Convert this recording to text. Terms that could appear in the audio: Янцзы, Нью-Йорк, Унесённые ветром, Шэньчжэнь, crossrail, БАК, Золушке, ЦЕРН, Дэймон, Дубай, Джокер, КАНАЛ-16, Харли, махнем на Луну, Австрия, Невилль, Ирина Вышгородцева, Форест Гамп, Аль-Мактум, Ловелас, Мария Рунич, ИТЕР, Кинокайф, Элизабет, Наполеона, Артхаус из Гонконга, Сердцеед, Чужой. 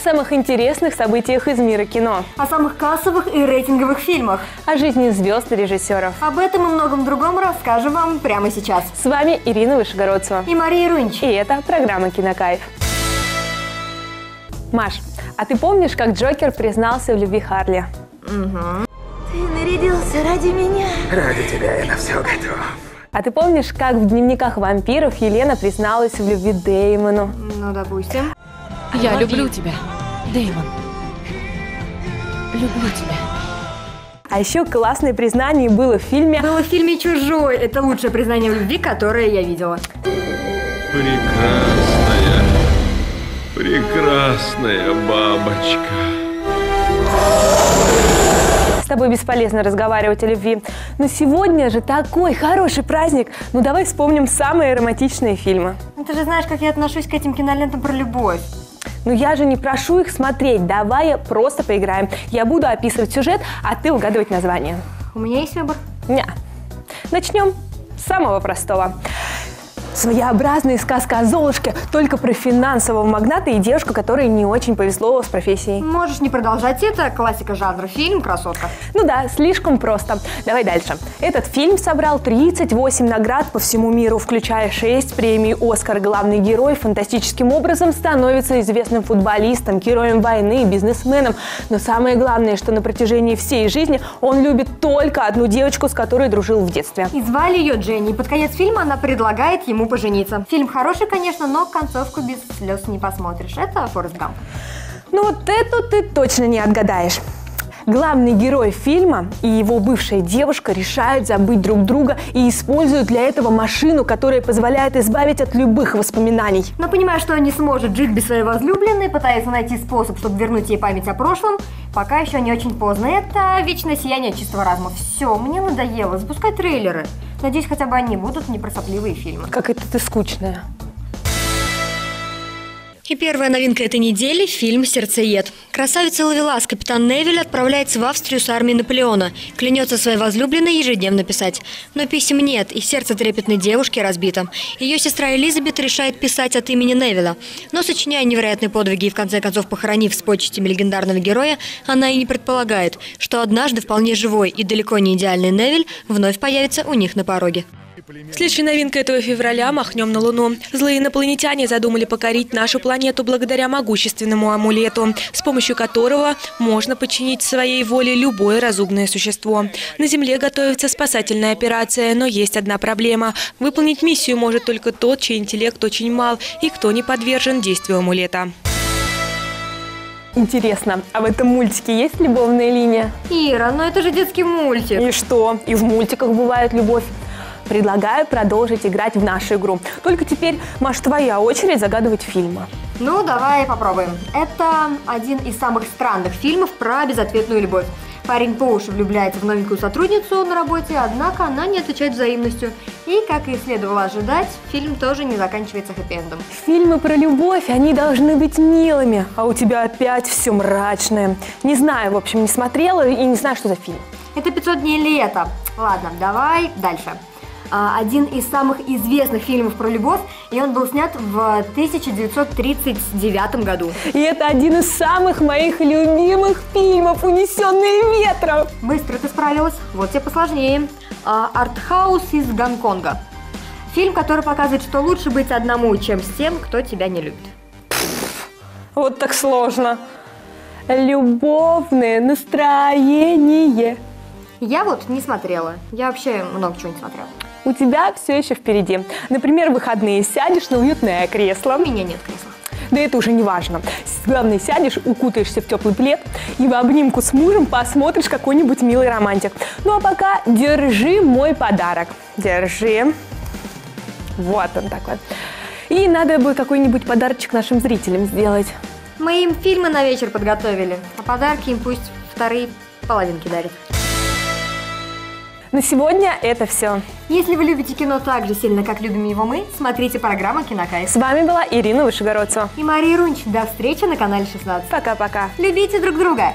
о самых интересных событиях из мира кино, о самых кассовых и рейтинговых фильмах, о жизни звезд и режиссеров. Об этом и многом другом расскажем вам прямо сейчас. С вами Ирина Вышгородцева и Мария Рунич. И это программа «Кинокайф». Маш, а ты помнишь, как Джокер признался в любви Харли? Угу. Ты нарядился ради меня. Ради тебя я на все готов. А ты помнишь, как в «Дневниках вампиров» Елена призналась в любви Дэймону? Ну, допустим. Я люблю тебя, Дэймон. Люблю тебя. А еще классное признание было в фильме... «Чужой». Это лучшее признание в любви, которое я видела. Прекрасная, прекрасная бабочка. С тобой бесполезно разговаривать о любви. Но сегодня же такой хороший праздник. Ну давай вспомним самые романтичные фильмы. Ну, ты же знаешь, как я отношусь к этим кинолентам про любовь. Ну я же не прошу их смотреть. Давай просто поиграем. Я буду описывать сюжет, а ты угадывать название. У меня есть выбор? Не. Начнем с самого простого. Своеобразная сказка о Золушке, только про финансового магната и девушку, которой не очень повезло с профессией. Можешь не продолжать, это классика жанра, фильм «Красотка». Ну да, слишком просто. Давай дальше. Этот фильм собрал 38 наград по всему миру, включая 6 премий «Оскар». Главный герой фантастическим образом становится известным футболистом, героем войны, бизнесменом. Но самое главное, что на протяжении всей жизни он любит только одну девочку, с которой дружил в детстве. И звали ее Дженни. Под конец фильма она предлагает ему пожениться. Фильм хороший, конечно, но концовку без слез не посмотришь. Это «Форест Гамп». Ну вот эту ты точно не отгадаешь. Главный герой фильма и его бывшая девушка решают забыть друг друга и используют для этого машину, которая позволяет избавить от любых воспоминаний. Но понимая, что он не сможет жить без своей возлюбленной, пытается найти способ, чтобы вернуть ей память о прошлом, пока еще не очень поздно. Это «Вечное сияние чистого разума». Все, мне надоело, запускай трейлеры. Надеюсь, хотя бы они будут непросопливые фильмы. Как это ты скучная. И первая новинка этой недели – фильм «Сердцеед». Красавица Ловелас, капитан Невилль, отправляется в Австрию с армией Наполеона. Клянется своей возлюбленной ежедневно писать. Но писем нет, и сердце трепетной девушки разбито. Ее сестра Элизабет решает писать от имени Невилля. Но, сочиняя невероятные подвиги и в конце концов похоронив с почестями легендарного героя, она и не предполагает, что однажды вполне живой и далеко не идеальный Невилль вновь появится у них на пороге. Следующая новинка этого февраля – «Махнем на Луну». Злые инопланетяне задумали покорить нашу планету благодаря могущественному амулету, с помощью которого можно подчинить своей воле любое разумное существо. На Земле готовится спасательная операция, но есть одна проблема. Выполнить миссию может только тот, чей интеллект очень мал и кто не подвержен действию амулета. Интересно, а в этом мультике есть любовная линия? Ира, ну это же детский мультик. И что? И в мультиках бывает любовь. Предлагаю продолжить играть в нашу игру. Только теперь, Маш, твоя очередь загадывать фильмы. Ну, давай попробуем. Это один из самых странных фильмов про безответную любовь. Парень по уши влюбляется в новенькую сотрудницу на работе, однако она не отвечает взаимностью. И, как и следовало ожидать, фильм тоже не заканчивается хэппи-эндом. Фильмы про любовь, они должны быть милыми, а у тебя опять все мрачное. Не знаю, в общем, не смотрела и не знаю, что за фильм. Это «500 дней лета». Ладно, давай дальше. Один из самых известных фильмов про любовь, и он был снят в 1939 году. И это один из самых моих любимых фильмов «Унесённые ветром». Быстро ты справилась, вот тебе посложнее. «Артхаус из Гонконга». Фильм, который показывает, что лучше быть одному, чем с тем, кто тебя не любит. Вот так сложно. Любовное настроение. Я вот не смотрела. Я вообще много чего не смотрела. У тебя все еще впереди. Например, в выходные сядешь на уютное кресло. У меня нет кресла. Да это уже не важно. Главное, сядешь, укутаешься в теплый плед и в обнимку с мужем посмотришь какой-нибудь милый романтик. Ну а пока держи мой подарок. Держи. Вот он такой. И надо бы какой-нибудь подарочек нашим зрителям сделать. Мы им фильмы на вечер подготовили, а подарки им пусть вторые половинки дарят. На сегодня это все. Если вы любите кино так же сильно, как любим его мы, смотрите программу «Кинокайф». С вами была Ирина Вышгородцева и Мария Рунич. До встречи на канале 16. Пока-пока. Любите друг друга.